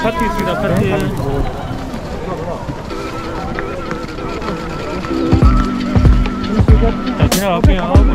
파티 있습니다. 파티. 자, 지나갈게요.